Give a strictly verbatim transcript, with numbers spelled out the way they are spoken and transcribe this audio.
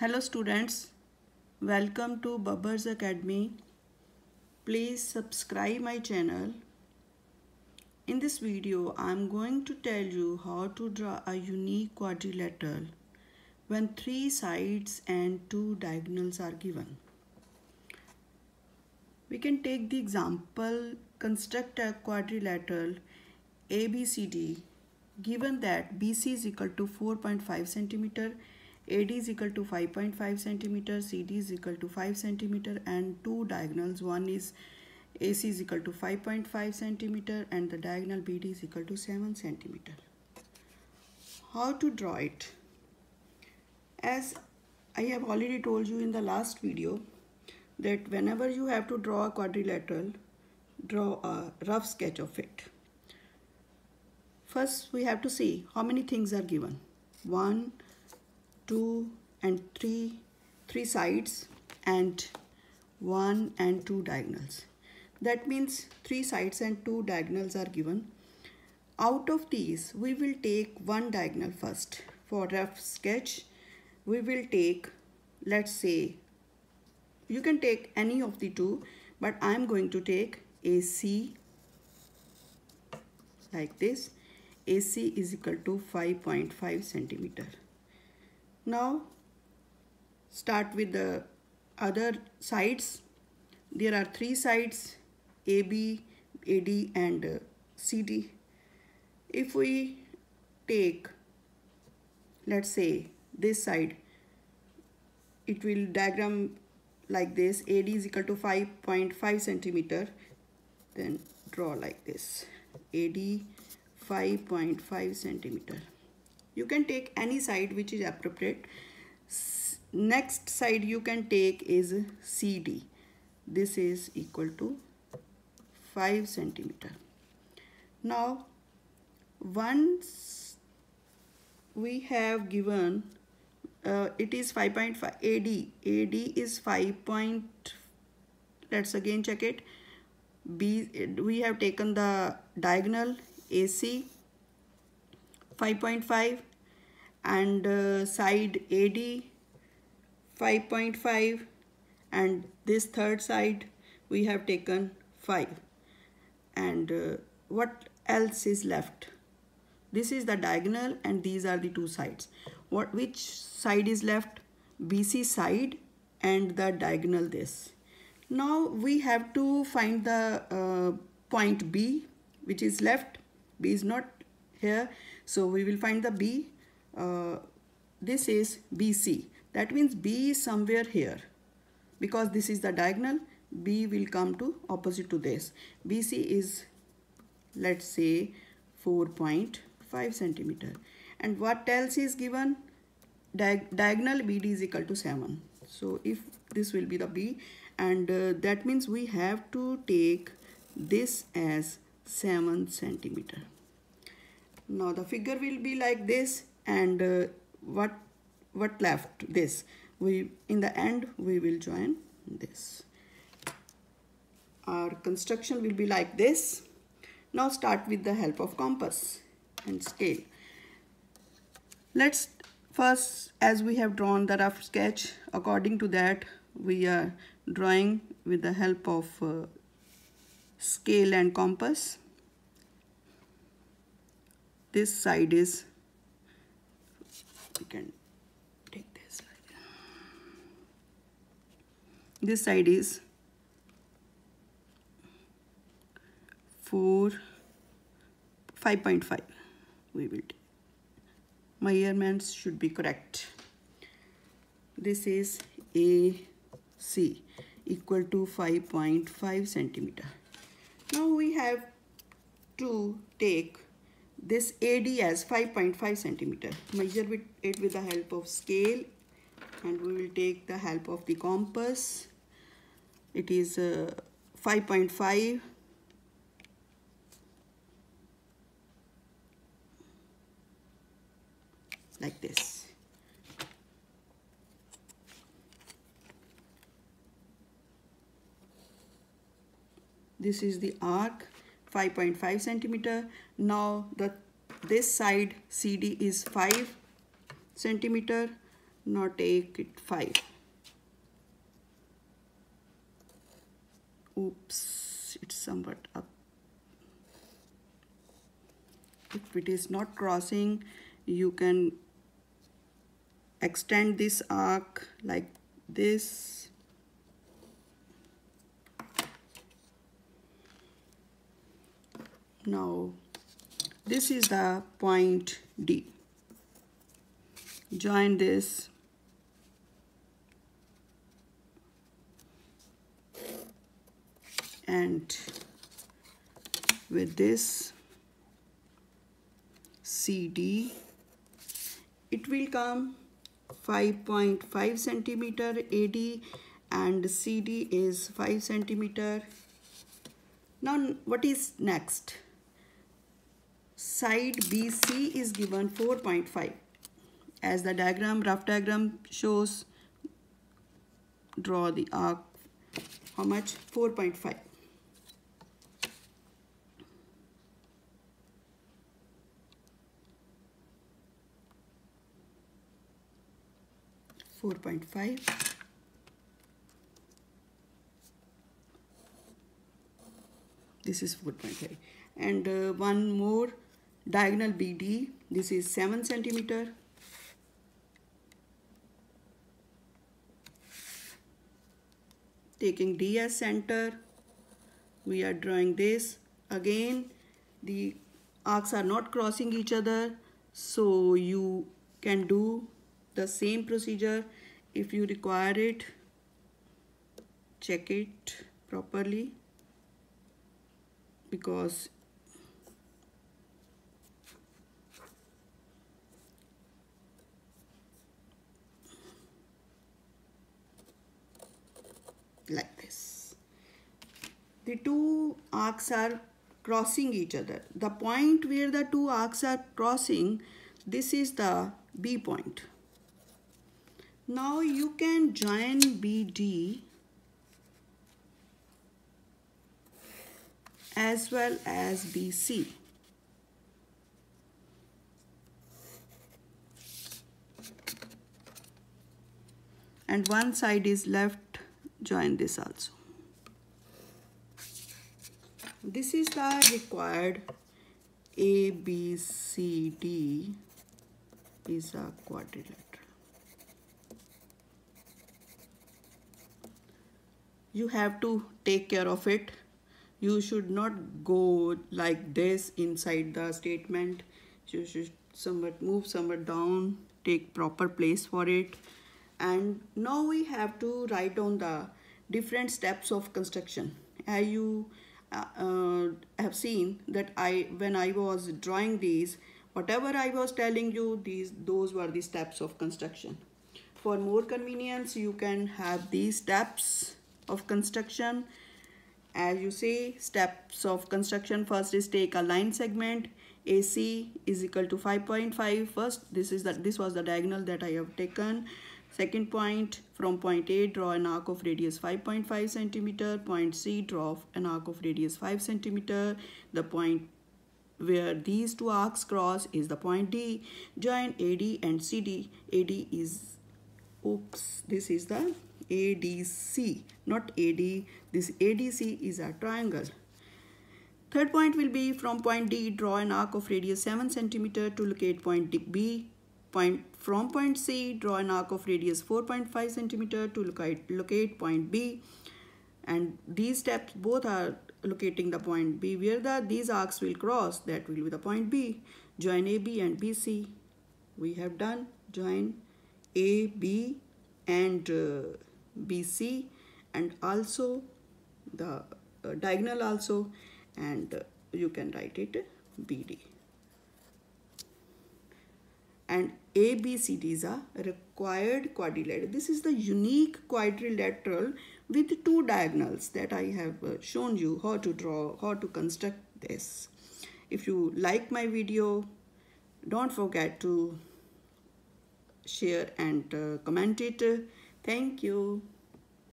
Hello students, welcome to Babbar's Academy. Please subscribe my channel. In this video, I am going to tell you how to draw a unique quadrilateral when three sides and two diagonals are given. We can take the example, construct a quadrilateral A B C D given that B C is equal to four point five centimeters, A D is equal to five point five centimeters, C D is equal to five centimeters, and two diagonals. One is A C is equal to five point five centimeters and the diagonal B D is equal to seven centimeters. How to draw it? As I have already told you in the last video that whenever you have to draw a quadrilateral, draw a rough sketch of it. First we have to see how many things are given. One, two and three, three sides and one and two diagonals. That means three sides and two diagonals are given. Out of these, we will take one diagonal first. For rough sketch, we will take, let's say, you can take any of the two, but I am going to take A C like this. A C is equal to five point five centimeters. Now start with the other sides. There are three sides, A B, A D and uh, C D. If we take, let's say, this side, it will diagram like this. A D is equal to five point five centimeters. Then draw like this. A D five point five centimeters. You can take any side which is appropriate. Next side you can take is C D. This is equal to five centimeters. Now once we have given, uh, it is five point five, A D, A D is five point, let's again check it, B, we have taken the diagonal A C, five point five, and uh, side A D five point five, and this third side we have taken five, and uh, what else is left? This is the diagonal and these are the two sides. What, which side is left? B C side and the diagonal this. Now we have to find the uh, point B which is left. B is not here, so we will find the B. Uh, this is B C. That means B is somewhere here, because this is the diagonal. B will come to opposite to this. B C is, let's say, four point five centimeters. And what else is given? Diag diagonal B D is equal to seven. So if this will be the B, and uh, that means we have to take this as seven centimeters. Now the figure will be like this, and uh, what what left? This. We in the end we will join this. Our construction will be like this. Now start with the help of compass and scale. Let's first, as we have drawn the rough sketch, according to that we are drawing with the help of uh, scale and compass. This side is, we can take this side. This side is four, five point five. We will, my measurements should be correct. This is A C equal to five point five centimeters. Now we have to take this A D as five point five centimeters. Measure it with the help of scale, and we will take the help of the compass. It is uh, five point five. Like this. This is the arc. five point five centimeters. Now the this side C D is five centimeters Now take it five. Oops, it's somewhat up. If it is not crossing, you can extend this arc like this. Now this is the point D. Join this. And with this C D, it will come five point five centimeter A D, and C D is five centimeter. Now what is next? Side B C is given four point five. As the diagram, rough diagram shows, draw the arc. How much? four point five. four point five. This is four point five. And uh, one more, diagonal B D. This is seven centimeter. Taking D as center, we are drawing this. Again, the arcs are not crossing each other, so you can do the same procedure if you require it. Check it properly, because like this, the two arcs are crossing each other. The point where the two arcs are crossing, this is the B point. Now you can join B D as well as B C. And one side is left, join this also. This is the required A, B, C, D is a quadrilateral. You have to take care of it. You should not go like this inside the statement. You should somewhat move, somewhat down, take proper place for it. And now we have to write down the different steps of construction. As you uh, uh, have seen that I, when I was drawing these, whatever I was telling you, these those were the steps of construction. For more convenience, you can have these steps of construction. As you say, steps of construction, first is take a line segment A C is equal to five point five. First, this is that this was the diagonal that I have taken. Second point, from point A, draw an arc of radius five point five centimeter. Point C, draw an arc of radius five centimeter. The point where these two arcs cross is the point D. Join A D and C D. A D is, oops, this is the A D C, not A D. This A D C is a triangle. Third point will be from point D, draw an arc of radius seven centimeter to locate point D, B. Point, from point C, draw an arc of radius four point five centimeter to locate, locate point B. And these steps both are locating the point B. Where the, these arcs will cross, that will be the point B. Join A B and B C. We have done. Join A B and uh, B C, and also the uh, diagonal also, and uh, you can write it B D. And A B C Ds are required quadrilateral. This is the unique quadrilateral with two diagonals that I have uh, shown you how to draw, how to construct this. If you like my video, don't forget to share and uh, comment it. Thank you.